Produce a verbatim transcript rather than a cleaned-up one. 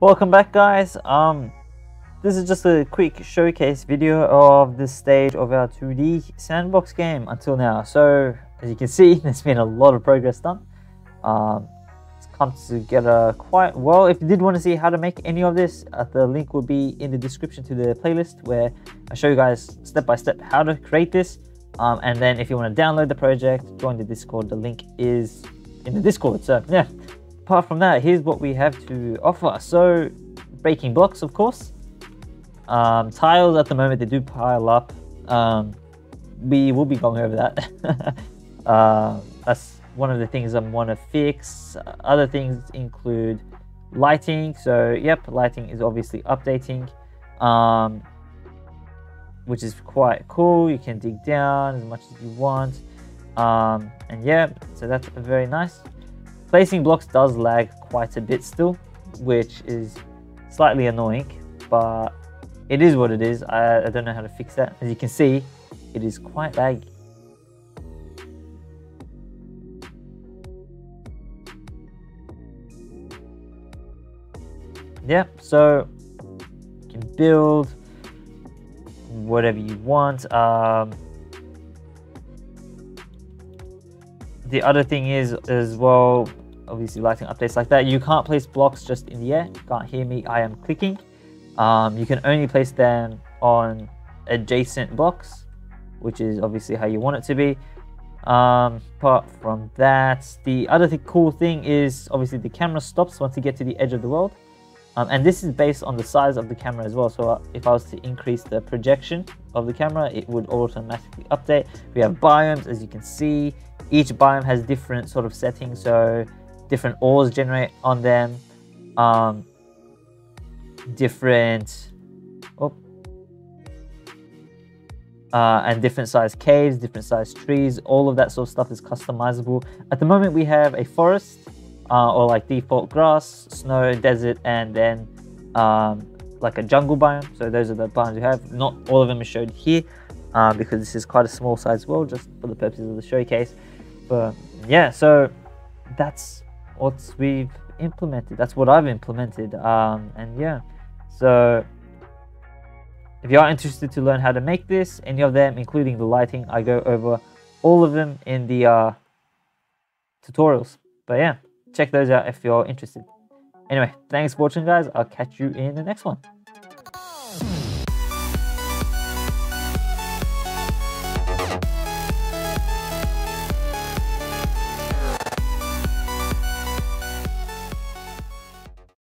Welcome back, guys. Um this is just a quick showcase video of this stage of our two D sandbox game until now. So as you can see, there's been a lot of progress done. Um it's come together quite well. If you did want to see how to make any of this, uh, the link will be in the description to the playlist where I show you guys step by step how to create this, um and then if you want to download the project, join the Discord. The link is in the Discord. So yeah, apart from that, here's what we have to offer. So breaking blocks, of course, um, tiles at the moment, they do pile up. Um, we will be going over that. uh, that's one of the things I want to fix. Other things include lighting. So yep, lighting is obviously updating, um, which is quite cool. You can dig down as much as you want, um, and yeah, so that's very nice. Placing blocks does lag quite a bit still, which is slightly annoying, but it is what it is. I, I don't know how to fix that. As you can see, it is quite laggy. Yeah, so you can build whatever you want. Um, the other thing is as well, obviously lighting updates like that. You can't place blocks just in the air. You can't hear me, I am clicking. Um, you can only place them on adjacent blocks, which is obviously how you want it to be. Um, apart from that, the other th cool thing is obviously the camera stops once you get to the edge of the world. Um, and this is based on the size of the camera as well. So if I was to increase the projection of the camera, it would automatically update. We have biomes, as you can see. Each biome has different sort of settings, so different ores generate on them. Um, different, oh, uh, and different size caves, different size trees, all of that sort of stuff is customizable. At the moment, we have a forest, uh, or like default grass, snow, desert, and then um, like a jungle biome. So those are the biomes we have. Not all of them are showed here uh, because this is quite a small size world, just for the purposes of the showcase. But yeah, so that's what we've implemented. That's what I've implemented. Um, and yeah, so if you are interested to learn how to make this, any of them, including the lighting, I go over all of them in the uh, tutorials. But yeah, check those out if you're interested. Anyway, thanks for watching, guys. I'll catch you in the next one.